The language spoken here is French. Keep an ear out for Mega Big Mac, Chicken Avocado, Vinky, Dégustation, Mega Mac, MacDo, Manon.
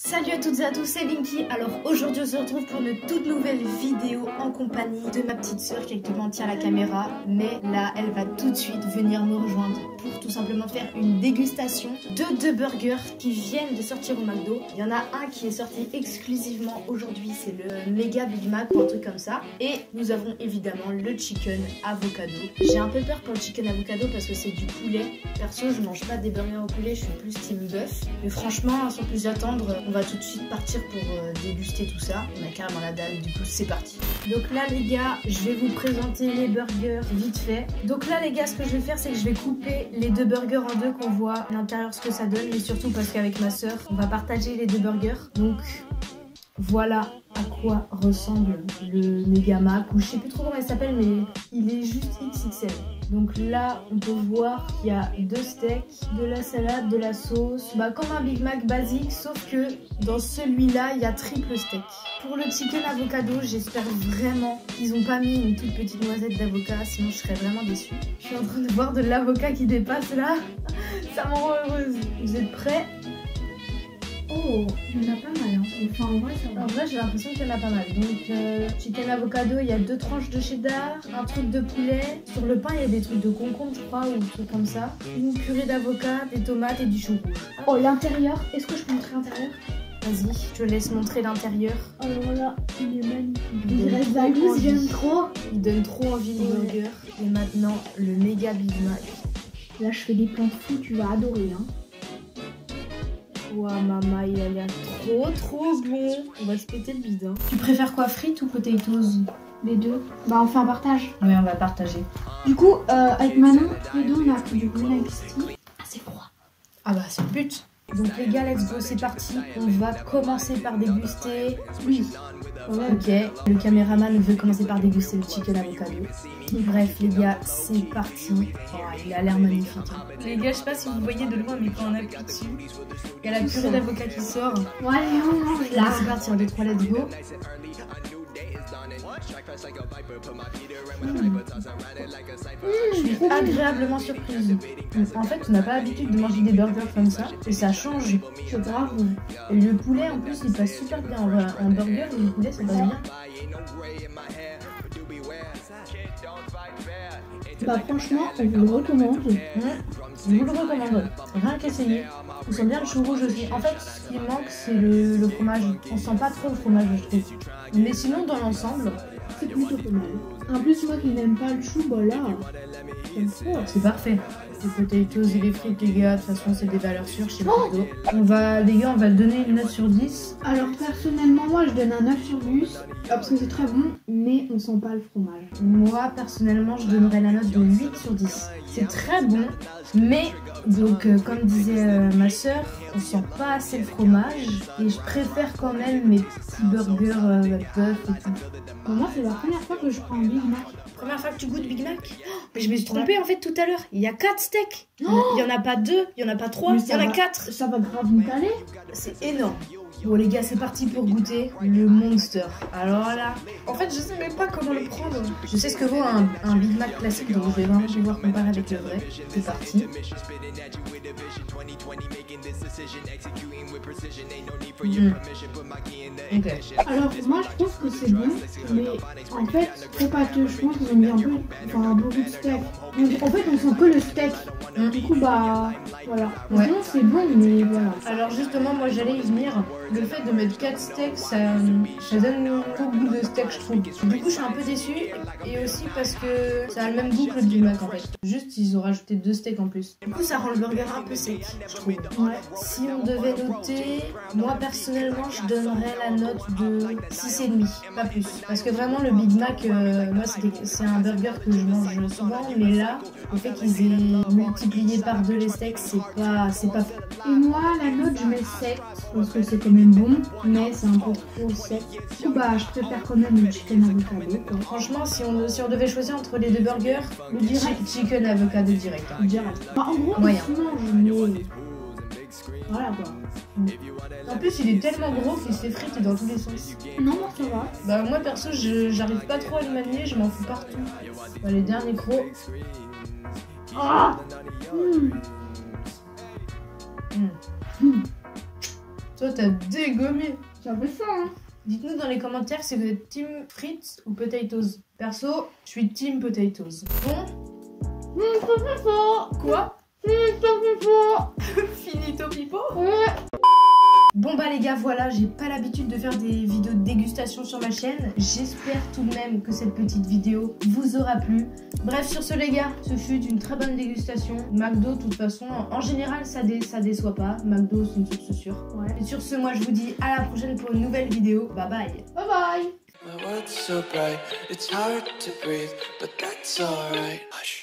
Salut à toutes et à tous, c'est Vinky. Alors aujourd'hui on se retrouve pour une toute nouvelle vidéo en compagnie de ma petite sœur qui actuellement tient la caméra, mais là elle va tout de suite venir me rejoindre pour tout simplement faire une dégustation de deux burgers qui viennent de sortir au McDo. Il y en a un qui est sorti exclusivement aujourd'hui, c'est le Mega Big Mac ou un truc comme ça, et nous avons évidemment le Chicken Avocado. J'ai un peu peur pour le Chicken Avocado parce que c'est du poulet. Perso je mange pas des burgers au poulet, je suis plus team bœuf, mais franchement sans plus attendre, on va tout de suite partir pour déguster tout ça. On a carrément la dalle, du coup c'est parti. Donc là les gars, je vais vous présenter les burgers vite fait. Donc là les gars, ce que je vais faire c'est que je vais couper les deux burgers en deux, qu'on voit à l'intérieur ce que ça donne, mais surtout parce qu'avec ma soeur on va partager les deux burgers. Donc voilà à quoi ressemble le Mega Mac, ou je sais plus trop comment il s'appelle, mais il est juste XXL. Donc là on peut voir qu'il y a deux steaks, de la salade, de la sauce, bah comme un Big Mac basique, sauf que dans celui-là il y a triple steak. Pour le Chicken Avocado, j'espère vraiment qu'ils n'ont pas mis une toute petite noisette d'avocat, sinon je serais vraiment déçue. Je suis en train de voir de l'avocat qui dépasse là, ça m'en rend heureuse. Vous êtes prêts? Oh, il y en a pas mal, hein. Enfin, en vrai, ça va. En vrai, j'ai l'impression qu'il y en a pas mal. Donc, Chicken Avocado, il y a deux tranches de cheddar, un truc de poulet. Sur le pain, il y a des trucs de concombre, je crois, ou des trucs comme ça. Une purée d'avocat, des tomates et du chou rouge. Oh, l'intérieur. Est-ce que je peux montrer l'intérieur? Vas-y, je te laisse montrer l'intérieur. Alors là, il est magnifique. Il reste la gousse, j'aime trop. Il donne trop envie les burgers. Et maintenant, le Mega Big Mac. Là, je fais des plans fous, tu vas adorer, hein. Ouah wow, maman, il a l'air trop bon. On va se péter le bide, hein. Tu préfères quoi, frites ou potatoes? Les deux. Bah on fait un partage. Oui, on va partager. Du coup, avec Manon, les deux on a pris du poulet avec steak. Ah c'est froid. Ah bah c'est le but. Donc les gars, let's go, c'est parti. On va commencer par déguster. Oui. Ouais. Ok, le caméraman veut commencer par déguster le Chicken Avocado. Bref les gars, c'est parti. Oh, il a l'air magnifique, hein. Les gars, je sais pas si vous voyez de loin, mais quand on appuie dessus, il y a la purée d'avocat qui sort. Ouais, là c'est parti, 1, 2, 3, let's go. Je suis agréablement surprise. En fait, on n'a pas l'habitude de manger des burgers comme ça, et ça change. C'est grave. Et le poulet, en plus, il passe super bien. Un burger, et le poulet, ça passe bien. Bah franchement, je vous le recommande. Je vous le recommande. Rien qu'essayer. On sent bien le chou rouge aussi. En fait, ce qui manque, c'est le fromage. On sent pas trop le fromage, je trouve. Mais sinon, dans l'ensemble, c'est plutôt pas mal. En plus, moi qui n'aime pas le chou, bah là, c'est parfait. Les potatoes et les frites, les gars, de toute façon, c'est des valeurs sûres chez MacDo. Les gars, on va donner une note sur 10. Alors, personnellement, moi, je donne un 9 sur 10, parce que c'est très bon, mais on sent pas le fromage. Moi, personnellement, je donnerais la note de 8 sur 10. C'est très bon, mais, donc, comme disait ma soeur, on sent pas assez le fromage, et je préfère quand même mes petits burgers bœuf et tout. Pour moi, c'est la première fois que je prends un Big Mac. Première fois que tu goûtes Big Mac? Mais je me suis trompée, en fait, tout à l'heure. Il y a 4 steaks. Il n'y en a pas 2, il n'y en a pas 3, il y en a 4. Ça va grave me caler. C'est énorme. Bon les gars, c'est parti pour goûter le Monster. Alors là, en fait je sais même pas comment le prendre. Je sais ce que vaut un Big Mac classique, donc je vais vraiment devoir comparer avec le vrai. C'est parti. Ok. Alors moi je trouve que c'est bon, mais en fait c'est pas que je pense qu'ils ont mis un peu, enfin beaucoup de steak. Donc, en fait on sent que le steak. Du coup bah voilà. Ouais. Sinon c'est bon mais voilà. Alors justement moi j'allais y venir. Le fait de mettre 4 steaks, ça donne trop de goût de steak, je trouve. Du coup, je suis un peu déçue, et aussi parce que ça a le même goût que le Big Mac en fait. Juste, ils ont rajouté 2 steaks en plus. Du coup, ça rend le burger un peu sec, je trouve. Ouais. Si on devait noter, moi personnellement, je donnerais la note de 6,5, pas plus. Parce que vraiment, le Big Mac, moi, c'est un burger que je mange souvent, mais là, le fait qu'ils aient multiplié par 2 les steaks, c'est pas fait. Et moi, la note, je mets 7, parce que c'est quand même bon, mais c'est un peu trop sec. Bah, je préfère quand même le Chicken Avocado. Donc, franchement, si on devait choisir entre les deux burgers, le direct Chicken Avocado direct. Hein. Direct. Bah, en gros, moyen. Voilà quoi. En plus, il est tellement gros qu'il s'effrite et dans tous les sens. Non, moi ça va. Bah, moi perso, j'arrive pas trop à le manier, je m'en fous partout. Bah, les derniers crocs. Ah mmh. Mmh. Mmh. Toi, t'as dégommé. C'est un peu ça, hein. Dites-nous dans les commentaires si vous êtes team frites ou potatoes. Perso, je suis team potatoes. Bon. Quoi? Finito pipo. Finito pipo. Ouais. Bon bah les gars, voilà, j'ai pas l'habitude de faire des vidéos de dégustation sur ma chaîne. J'espère tout de même que cette petite vidéo vous aura plu. Bref, sur ce les gars, ce fut une très bonne dégustation. MacDo, de toute façon, en général, ça déçoit pas. MacDo, c'est une source sûre. Ouais. Et sur ce, moi, je vous dis à la prochaine pour une nouvelle vidéo. Bye bye. Bye bye.